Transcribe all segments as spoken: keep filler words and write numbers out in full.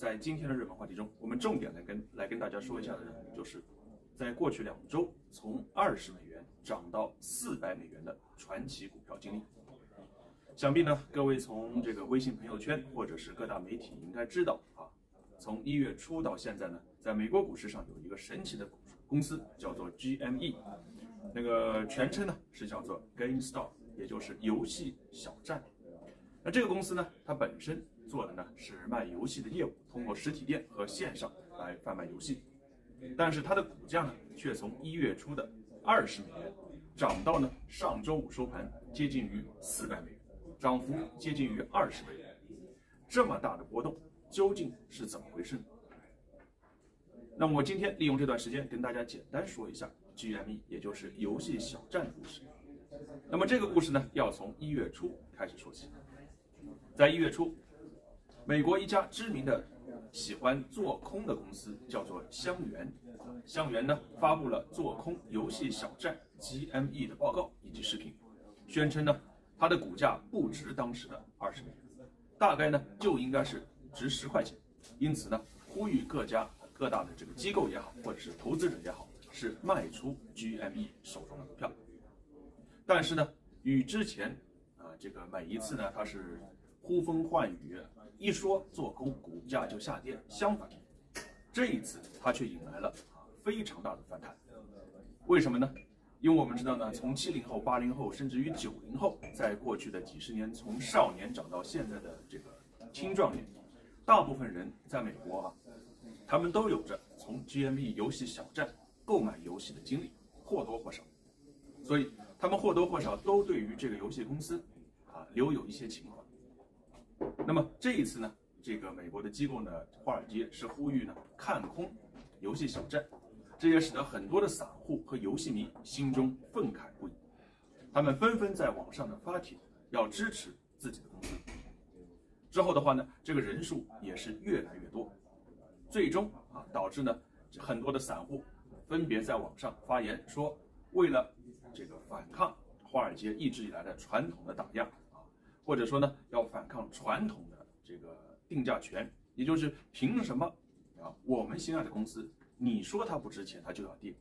在今天的热门话题中，我们重点来跟来跟大家说一下的呢，就是在过去两周从二十美元涨到四百美元的传奇股票经历。想必呢，各位从这个微信朋友圈或者是各大媒体应该知道啊，从一月初到现在呢，在美国股市上有一个神奇的公司叫做 G M E， 那个全称呢是叫做 GameStop， 也就是游戏小站。那这个公司呢，它本身做的呢是卖游戏的业务，通过实体店和线上来贩卖游戏。但是它的股价呢，却从一月初的二十美元涨到呢上周五收盘接近于四百美元。涨幅接近于二十倍，这么大的波动究竟是怎么回事呢？那么我今天利用这段时间跟大家简单说一下 G M E， 也就是游戏小站的故事。那么这个故事呢，要从一月初开始说起。在一月初，美国一家知名的喜欢做空的公司叫做香橼，香橼呢发布了做空游戏小站 G M E 的报告以及视频，宣称呢。它的股价不值当时的二十美元，大概呢就应该是值十块钱。因此呢，呼吁各家各大的这个机构也好，或者是投资者也好，是卖出 G M E 手中的股票。但是呢，与之前啊、呃、这个每一次呢，它是呼风唤雨，一说做空股价就下跌，相反，这一次它却引来了非常大的反弹。为什么呢？因为我们知道呢，从七零后、八零后，甚至于九零后，在过去的几十年，从少年长到现在的这个青壮年，大部分人在美国啊，他们都有着从 G M E 游戏小站购买游戏的经历，或多或少，所以他们或多或少都对于这个游戏公司啊留有一些情怀。那么这一次呢，这个美国的机构呢，华尔街是呼吁呢看空游戏小站。这也使得很多的散户和游戏迷心中愤慨不已，他们纷纷在网上的发帖，要支持自己的公司。之后的话呢，这个人数也是越来越多，最终啊导致呢很多的散户分别在网上发言说，为了这个反抗华尔街一直以来的传统的打压啊，或者说呢要反抗传统的这个定价权，也就是凭什么啊我们心爱的公司。你说它不值钱，它就要跌。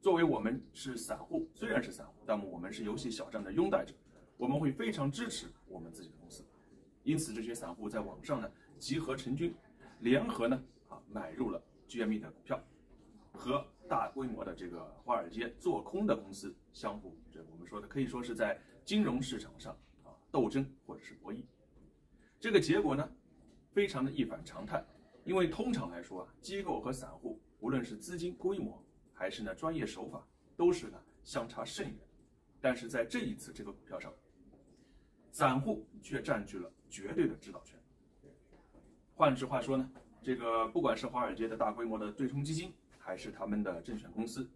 作为我们是散户，虽然是散户，但我们是游戏小站的拥戴者，我们会非常支持我们自己的公司。因此，这些散户在网上呢集合成军，联合呢啊买入了 G M E 的股票，和大规模的这个华尔街做空的公司相互，这我们说的可以说是在金融市场上啊斗争或者是博弈。这个结果呢，非常的一反常态，因为通常来说啊，机构和散户。无论是资金规模还是呢专业手法，都是呢相差甚远。但是在这一次这个股票上，散户却占据了绝对的指导权。换句话说呢，这个不管是华尔街的大规模的对冲基金，还是他们的证券公司，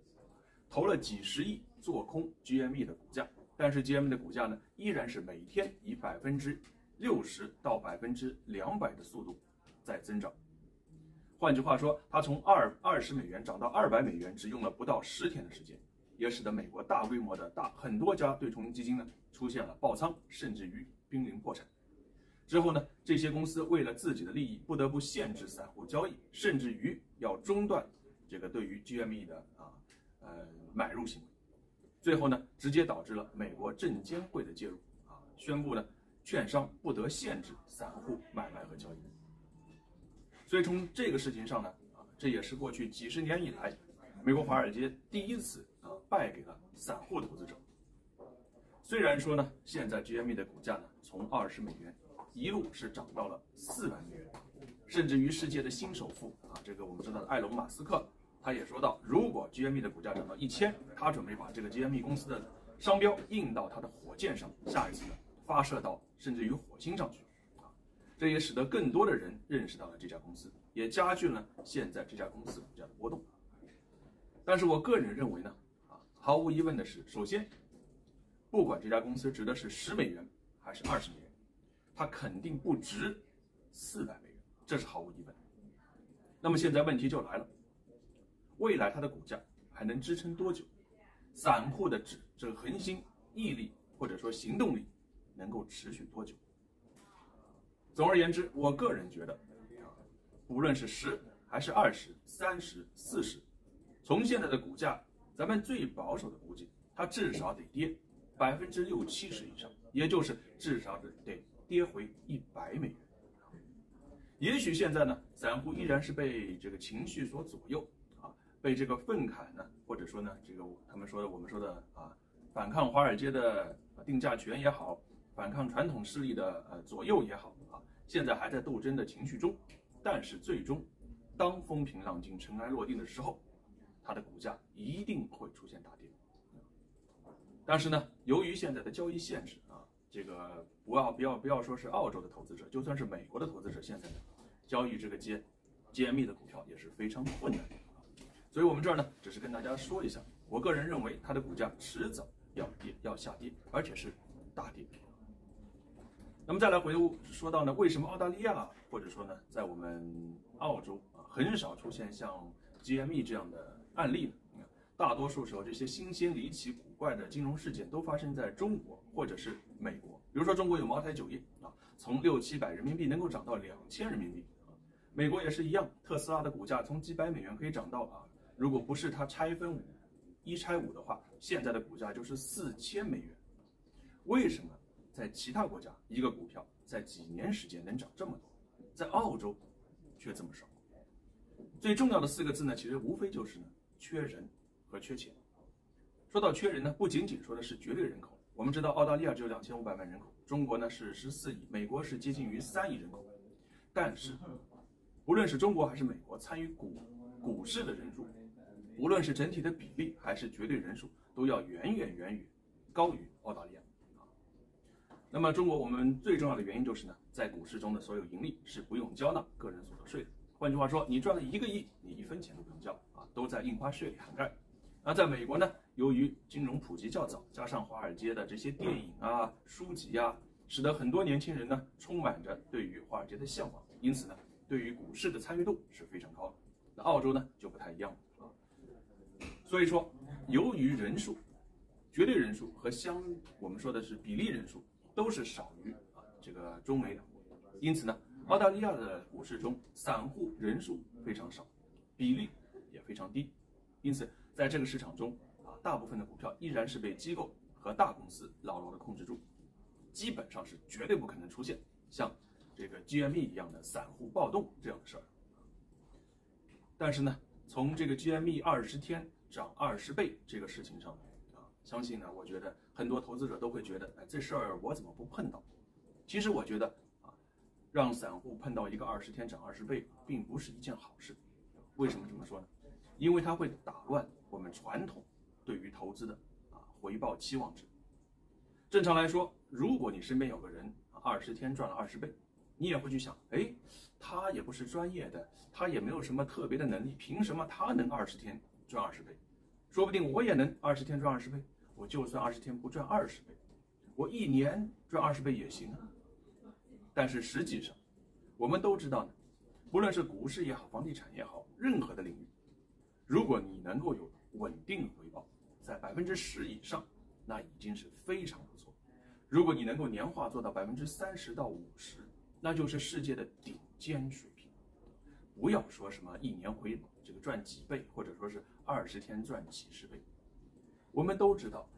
投了几十亿做空 G M E 的股价，但是 G M E 的股价呢，依然是每天以百分之六十到百分之两百的速度在增长。换句话说，它从二二十美元涨到二百美元，只用了不到十天的时间，也使得美国大规模的大很多家对冲基金呢出现了爆仓，甚至于濒临破产。之后呢，这些公司为了自己的利益，不得不限制散户交易，甚至于要中断这个对于 G M E 的啊呃买入行为。最后呢，直接导致了美国证监会的介入啊，宣布呢券商不得限制散户买卖和交易。所以从这个事情上呢，啊，这也是过去几十年以来，美国华尔街第一次啊败给了散户投资者。虽然说呢，现在 G M E 的股价呢从二十美元一路是涨到了四百美元，甚至于世界的新首富啊，这个我们知道的埃隆·马斯克，他也说到，如果 G M E 的股价涨到一千，他准备把这个 G M E 公司的商标印到他的火箭上，下一次呢发射到甚至于火星上去。这也使得更多的人认识到了这家公司，也加剧了现在这家公司股价的波动。但是我个人认为呢，啊，毫无疑问的是，首先，不管这家公司值的是十美元还是二十美元，它肯定不值四百美元，这是毫无疑问。那么现在问题就来了，未来它的股价还能支撑多久？散户的指这个恒心、毅力或者说行动力能够持续多久？总而言之，我个人觉得，无论是十还是二十、三十、四十，从现在的股价，咱们最保守的估计，它至少得跌百分之六七十以上，也就是至少得跌回一百美元。也许现在呢，散户依然是被这个情绪所左右啊，被这个愤慨呢，或者说呢，这个他们说的我们说的啊，反抗华尔街的定价权也好，反抗传统势力的呃左右也好啊，现在还在斗争的情绪中。但是最终，当风平浪静、尘埃落定的时候，它的股价一定会出现大跌。但是呢，由于现在的交易限制啊，这个不要不要不要说是澳洲的投资者，就算是美国的投资者，现在呢交易这个街 G M E 的股票也是非常困难的。所以我们这儿呢，只是跟大家说一下，我个人认为它的股价迟早要跌、要下跌，而且是大跌。 那么再来回说到呢，为什么澳大利亚或者说呢，在我们澳洲啊，很少出现像 G M E 这样的案例呢？大多数时候，这些新鲜、离奇、古怪的金融事件都发生在中国或者是美国。比如说，中国有茅台酒业啊，从六七百人民币能够涨到两千人民币啊。美国也是一样，特斯拉的股价从几百美元可以涨到啊，如果不是它拆分五一拆五的话，现在的股价就是四千美元。为什么？ 在其他国家，一个股票在几年时间能涨这么多，在澳洲却这么少。最重要的四个字呢，其实无非就是呢，缺人和缺钱。说到缺人呢，不仅仅说的是绝对人口。我们知道澳大利亚只有两千五百万人口，中国呢是十四亿，美国是接近于三亿人口。但是，无论是中国还是美国，参与股股市的人数，无论是整体的比例还是绝对人数，都要远远远远高于澳大利亚。 那么中国，我们最重要的原因就是呢，在股市中的所有盈利是不用交纳个人所得税的。换句话说，你赚了一个亿，你一分钱都不用交啊，都在印花税里涵盖。那在美国呢，由于金融普及较早，加上华尔街的这些电影啊、书籍啊，使得很多年轻人呢充满着对于华尔街的向往，因此呢，对于股市的参与度是非常高的。那澳洲呢就不太一样了啊。所以说，由于人数、绝对人数和相我们说的是比例人数。 都是少于啊这个中美两国，因此呢，澳大利亚的股市中散户人数非常少，比例也非常低，因此在这个市场中啊，大部分的股票依然是被机构和大公司牢牢的控制住，基本上是绝对不可能出现像这个 G M E 一样的散户暴动这样的事儿。但是呢，从这个 G M E 二十天涨二十倍这个事情上。 相信呢，我觉得很多投资者都会觉得，哎，这事儿我怎么不碰到？其实我觉得啊，让散户碰到一个二十天涨二十倍，并不是一件好事。为什么这么说呢？因为它会打乱我们传统对于投资的啊回报期望值。正常来说，如果你身边有个人二十天赚了二十倍，你也会去想，哎，他也不是专业的，他也没有什么特别的能力，凭什么他能二十天赚二十倍？说不定我也能二十天赚二十倍。 我就算二十天不赚二十倍，我一年赚二十倍也行啊。但是实际上，我们都知道呢，不论是股市也好，房地产也好，任何的领域，如果你能够有稳定回报在百分之十以上，那已经是非常不错。如果你能够年化做到百分之三十到五十，那就是世界的顶尖水平。不要说什么一年回这个赚几倍，或者说是二十天赚几十倍。 我们都知道，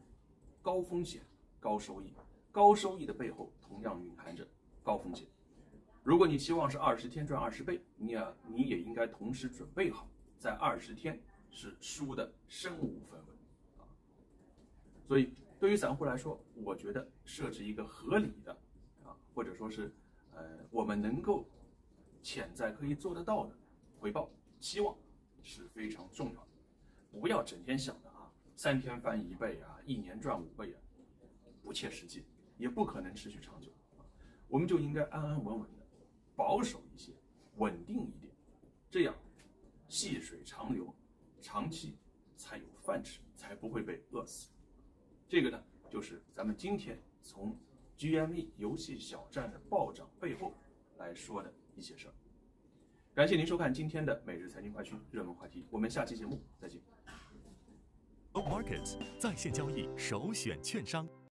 高风险高收益，高收益的背后同样蕴含着高风险。如果你期望是二十天赚二十倍，你也、啊、你也应该同时准备好，在二十天是输的身无分文啊。所以，对于散户来说，我觉得设置一个合理的啊，或者说是呃，我们能够潜在可以做得到的回报期望是非常重要的，不要整天想的。 三天翻一倍啊，一年赚五倍啊，不切实际，也不可能持续长久。我们就应该安安稳稳的，保守一些，稳定一点，这样细水长流，长期才有饭吃，才不会被饿死。这个呢，就是咱们今天从 G M E 游戏小站的暴涨背后来说的一些事儿。感谢您收看今天的每日财经快讯热门话题，我们下期节目再见。 Markets 在线交易首选券商。